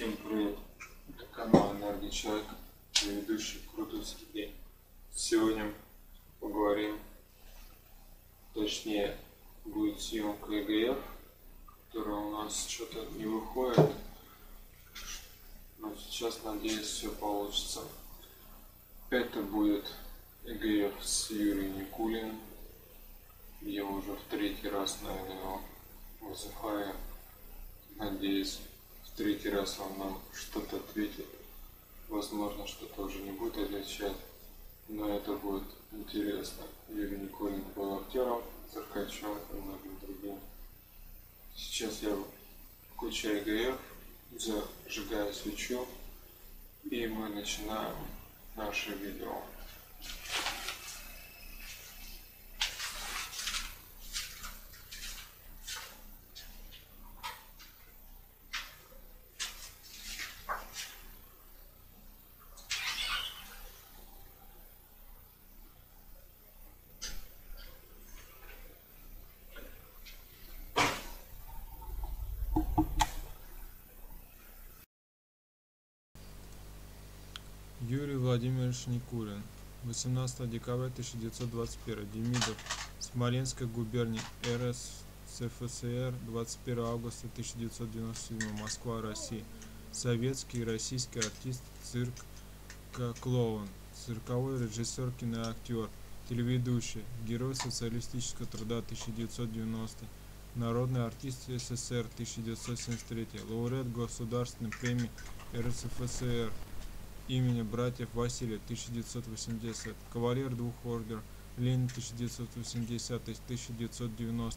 Всем привет! Это канал «Энергия Человека», ведущий Крутовский день. Сегодня поговорим, точнее будет съемка ЭГФ, которая у нас что-то не выходит, но сейчас, надеюсь, все получится. Это будет ЭГФ с Юрием Никулиным. Я уже в третий раз, наверное, его вызываю. Надеюсь, в третий раз он нам что-то ответит. Возможно, что-то уже не будет отвечать, но это будет интересно. Юрий Никулин был актером, циркачом и многим другим. Сейчас я включаю ЭГФ, зажигаю свечу, и мы начинаем наше видео. Юрий Владимирович Никулин, 18 декабря 1921, Демидов, Смоленская губерния, РСФСР, 21 августа 1997, Москва, Россия, советский и российский артист, цирк, клоун, цирковой режиссер, киноактер, телеведущий, герой социалистического труда 1990, народный артист СССР 1973, лауреат государственной премии РСФСР имени братьев Василия 1980, кавалер двух ордеров Ленин 1980-1990,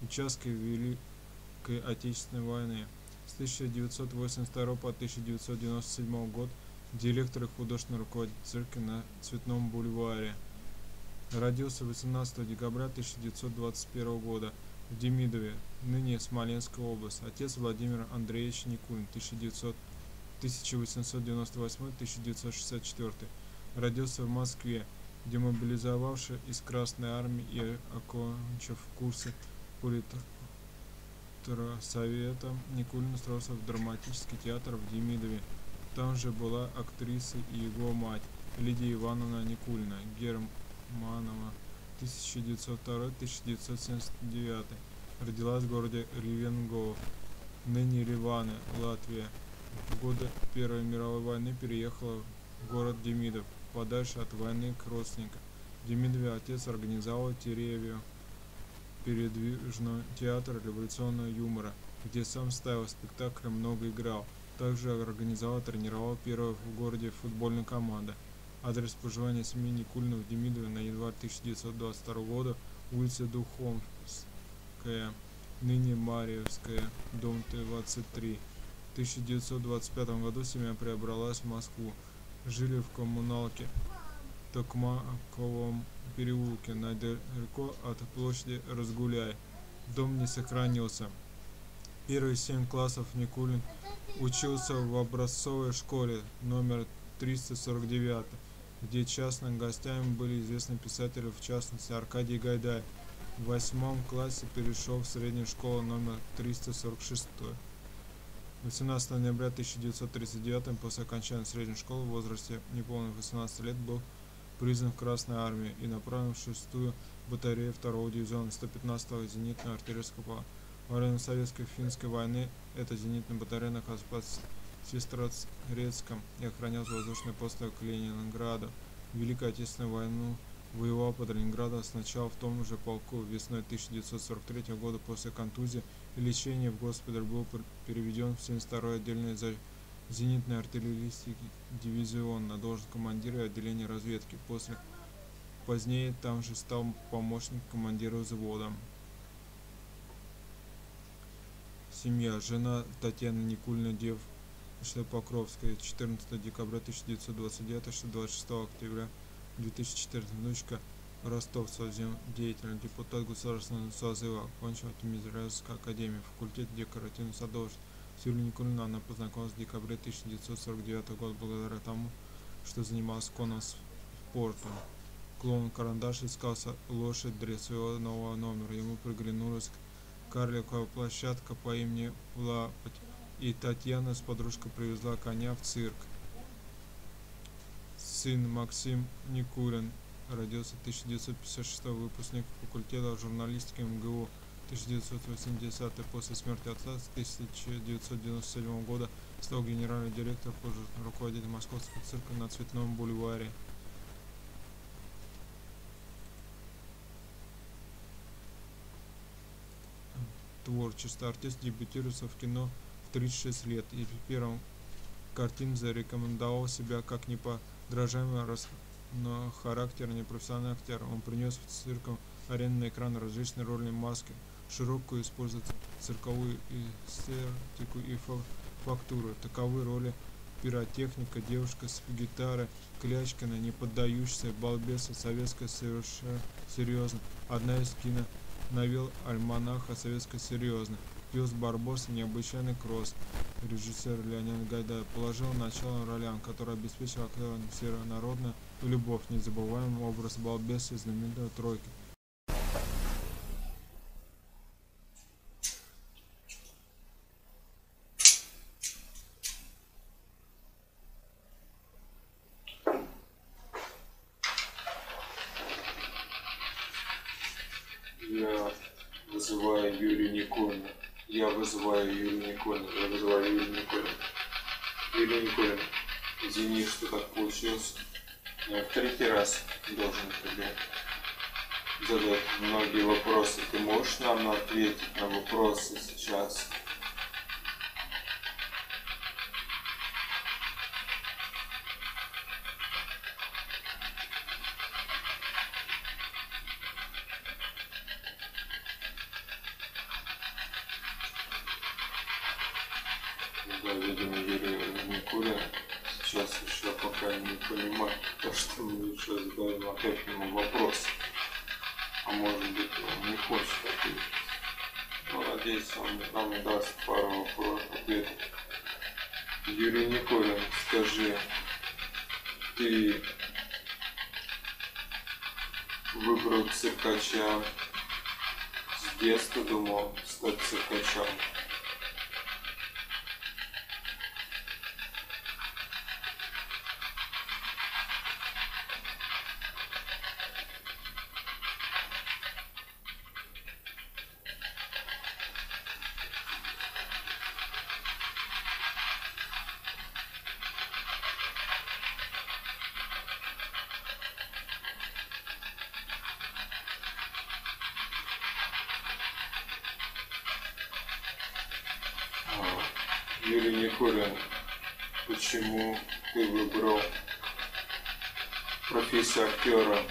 участник Великой Отечественной войны, с 1982 по 1997 год директор и художественный руководитель цирка на Цветном бульваре. Родился 18 декабря 1921 года в Демидове, ныне Смоленская область. Отец Владимир Андреевич Никулин, 1898-1964, родился в Москве, демобилизовавшись из Красной Армии и окончив курсы политсовета, Никулин устроился в драматический театр в Демидове. Там же была актриса и его мать Лидия Ивановна Никулина Германова, 1902-1979, родилась в городе Ревенго, ныне Ливаны, Латвия. В годы Первой мировой войны переехала в город Демидов, подальше от войны к родственникам. В Демидове отец организовал Теревию, передвижный театр революционного юмора, где сам ставил спектакли, много играл. Также организовал и тренировал первую в городе футбольную команду. Адрес проживания семьи Никулина в Демидове на январь 1922 года, улица Духомская, ныне Мариевская, дом 23. В 1925 году семья перебралась в Москву. Жили в коммуналке в Токмаковом переулке, недалеко от площади Разгуляй. Дом не сохранился. Первые 7 классов Никулин учился в образцовой школе номер 349, где частным гостями были известны писатели, в частности Аркадий Гайдай. В 8 классе перешел в среднюю школу номер 346. 18 ноября 1939 после окончания средней школы в возрасте неполных 18 лет был призван в Красную Армию и направлен в 6-ю батарею 2-го дивизиона 115-го зенитного артиллерийского полка. Во время Советской Финской войны эта зенитная батарея находилась под Сестрорецком и охранял воздушный пост к Ленинграду. В Великой Отечественной войну воевал под Ленинградом сначала в том же полку. Весной 1943 года после контузии и лечения в госпиталь был переведен в 72-й отдельный зенитный артиллерийский дивизион на должность командира отделения разведки. Позднее там же стал помощник командира взвода. Семья. Жена Татьяна Никульна Покровская, 14 декабря 1929, 26 октября 2014, внучка Ростовцева, деятельный депутат государственного созыва, окончила Тимирязевскую академию, факультет декоративной садоводства. С Юлией Никулиной она познакомилась в декабре 1949 года благодаря тому, что занималась конным спортом. Клоун-карандаш искался лошадь для своего нового номера. Ему приглянулась карликовая площадка по имени Плапать. и Татьяна с подружкой привезла коня в цирк. Сын Максим Никулин родился 1956, выпускник факультета журналистики МГУ. 1980 после смерти отца с 1997 года стал генеральным директором, позже руководителем Московского цирка на Цветном бульваре. Творчество. Артист дебютировался в кино в 36 лет и в первом картине зарекомендовал себя как неподражаемый, но характерный профессиональный актер. Он принес в цирк арену на экран различные рольные маски, широкую используется цирковую эстетику и фактуру. Таковы роли пиротехника, девушка с гитарой, Клячкина, неподдающаяся, балбеса, советская совершенно серьезно. Одна из кино навел альманаха советская серьезно. Пес Барбос, необычайный кросс. Режиссер Леонид Гайдай положил начало ролям, который обеспечил актерам народную любовь, незабываемый образ балбеса из знаменитой тройки. Я вызываю Юрия Никулина. Извини, что так получилось. Я в третий раз должен тебе задать многие вопросы. Ты можешь нам ответить на вопросы сейчас? Циркача. С детства думал стать циркачом. Почему ты выбрал профессию актера?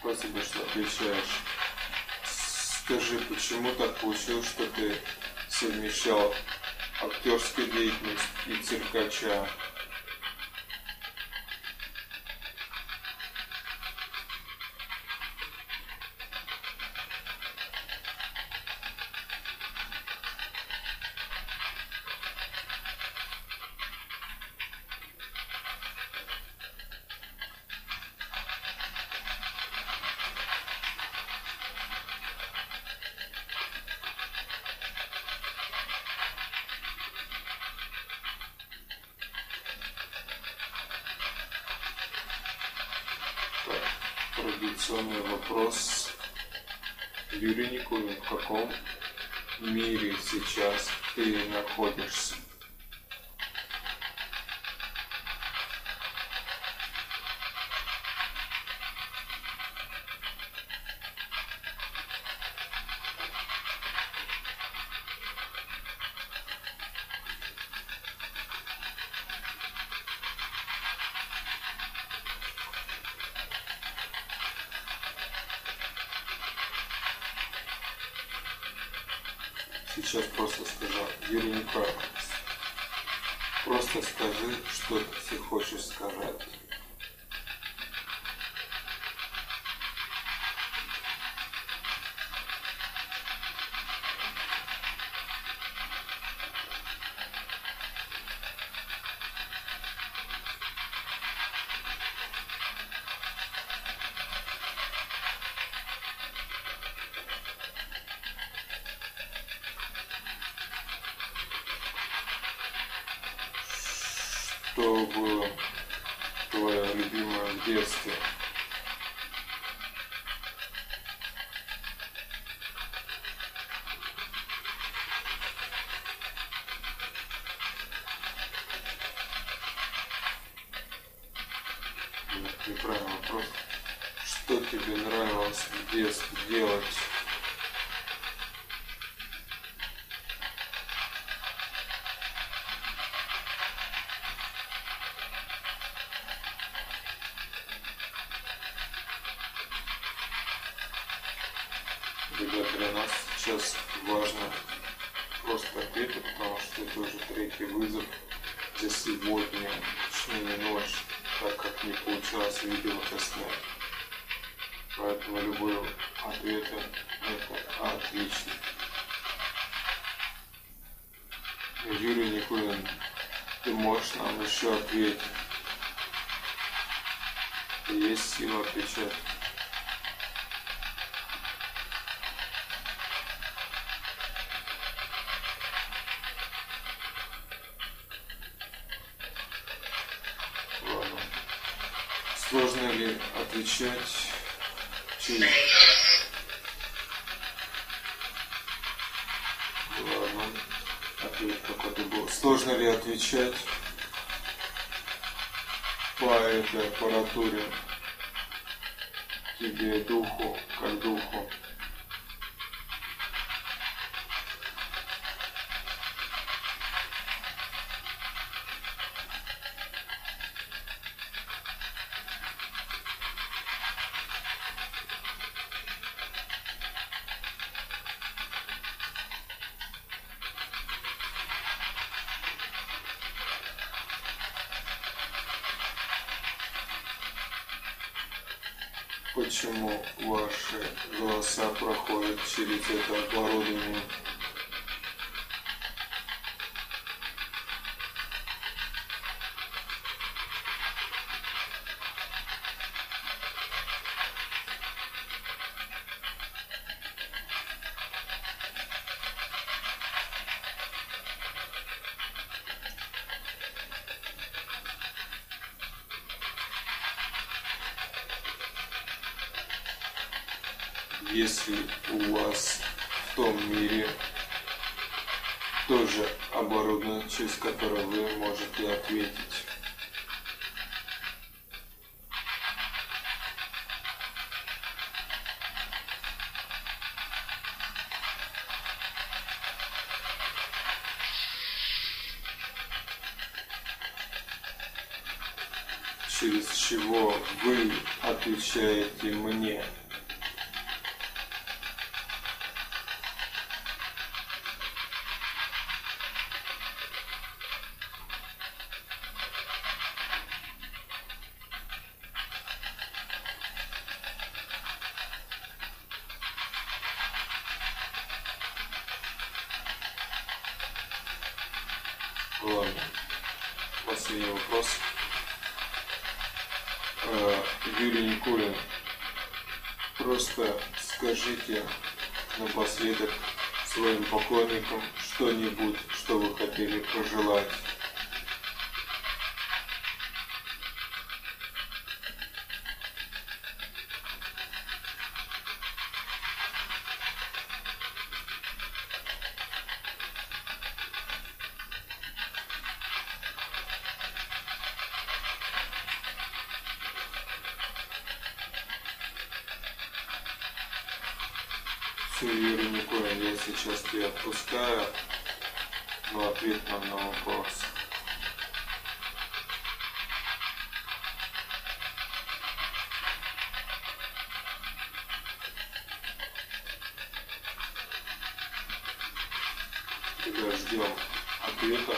Спасибо, что отвечаешь. Скажи, почему так получилось, что ты совмещал актерская деятельность и циркача? Вопрос. Юрий Никулин, в каком мире сейчас ты находишься? Сейчас просто скажу, Юрий Никулин, просто скажи, что ты хочешь сказать. что было твое любимое в детстве? Неправильный вопрос. Что тебе нравилось в детстве делать? Для нас сейчас важно просто ответить, потому что это уже третий вызов за сегодня, точнее ночь, так как не получалось видео заснять. Поэтому любой ответ — это отлично. Юрий Никулин, ты можешь нам еще ответить? Есть сила отвечать. Сложно ли отвечать через... Ладно, ответ какой-то был. Сложно ли отвечать по этой аппаратуре тебе, духу, как духу? Почему ваши голоса проходят через это оборудование? Если у вас в том мире тоже оборудование, через которое вы можете ответить. Через чего вы отвечаете мне? Ладно, последний вопрос. Юрий Никулин, просто скажите напоследок своим поклонникам что-нибудь, что вы хотели пожелать. Юрий Никулин, я сейчас тебя отпускаю, но ответ нам на вопрос. Тебя ждем ответа.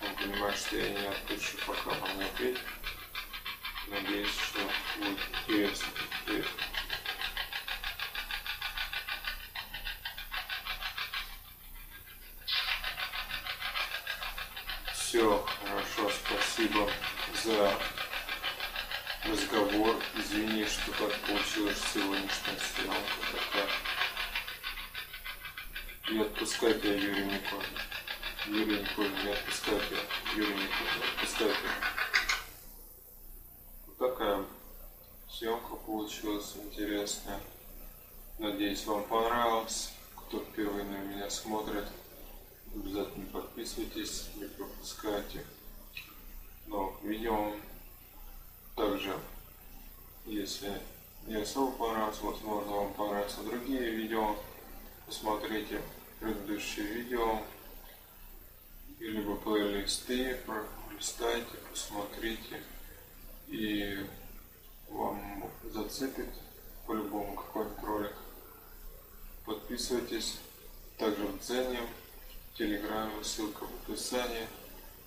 Он понимает, что я не отпущу, пока он не ответит. Надеюсь, что будет интересный ответ. Все хорошо, спасибо за разговор. Извини, что так получилось сегодняшняя съемка такая. И отпускай тебя, Юрий Никулин. Юрий Никулин, не отпускайте. Юрий Никулин, не отпускайте. Вот такая съемка получилась интересная. Надеюсь, вам понравилось. Кто первый на меня смотрит, обязательно подписывайтесь, не пропускайте новых видео. Также, если не особо понравилось, возможно, вам понравятся другие видео. Посмотрите предыдущие видео, либо плейлисты, пролистайте, посмотрите, и вам зацепит по-любому какой-нибудь ролик. Подписывайтесь, также в Дзене, в Телеграме, ссылка в описании.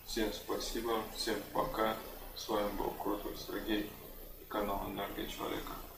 Всем спасибо, всем пока. С вами был Крутов Сергей, канал Энергия Человека.